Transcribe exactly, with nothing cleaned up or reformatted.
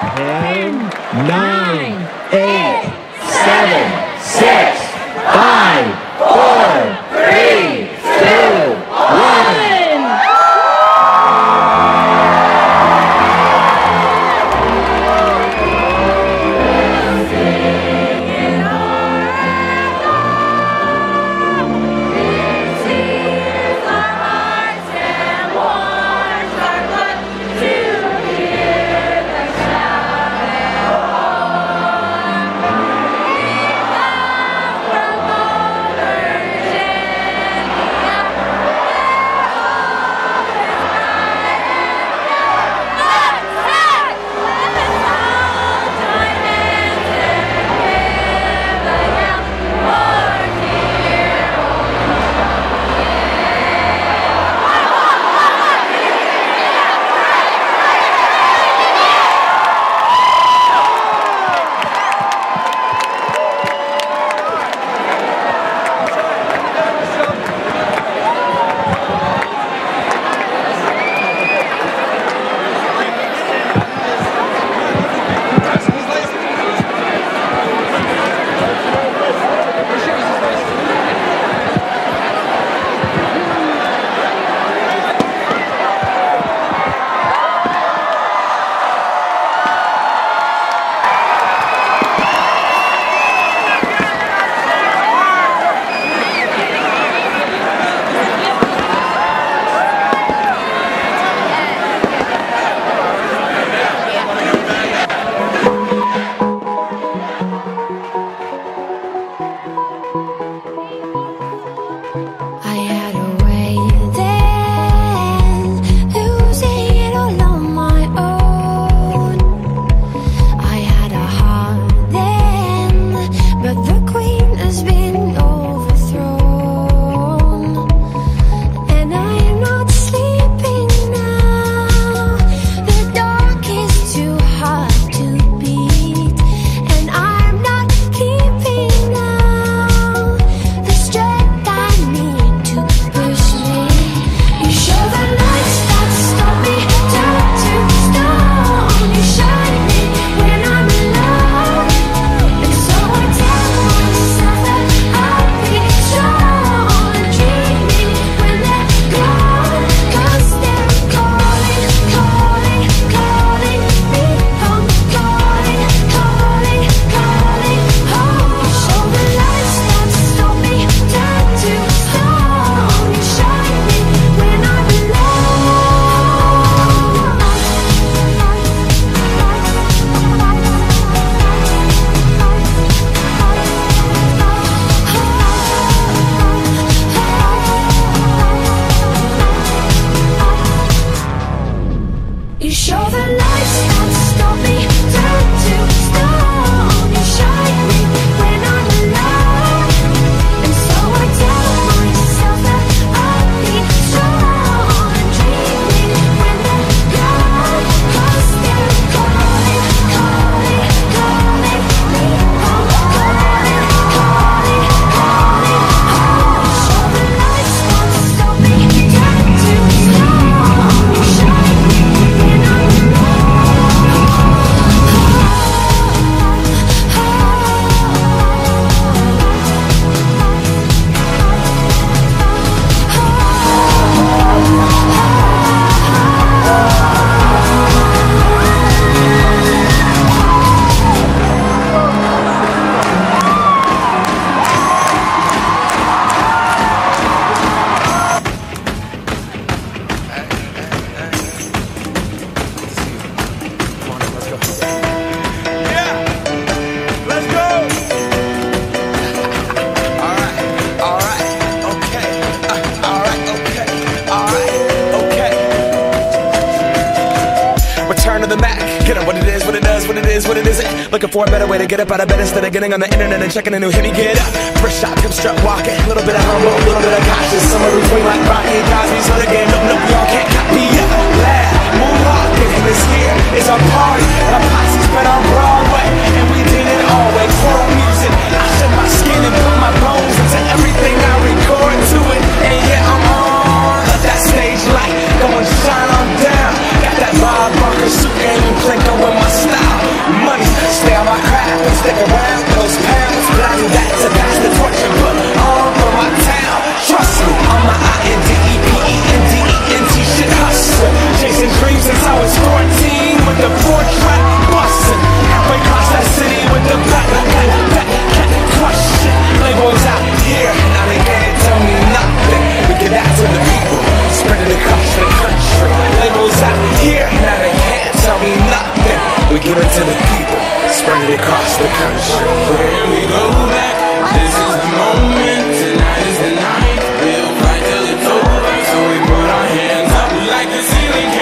ten, nine, eight, seven, six, five, four, three, two, one. Looking for a better way to get up out of bed instead of getting on the internet and checking a new hit. Me get up, first shot, come strut walking. A little bit of humble, a little bit of cautious. Somewhere between like Rocky and Cosby's other game. Nope, nope, y'all can't copy up. Laugh, moonwalking. This here is our party. Our posse's been on Broadway, and we did it all way. Chrome music, I shed my skin and put my bones into everything I record to it. And yeah, I'm on. Let that stage light go and shine on down. Got that Bob Barker suit and you clinker with my style. ceiling.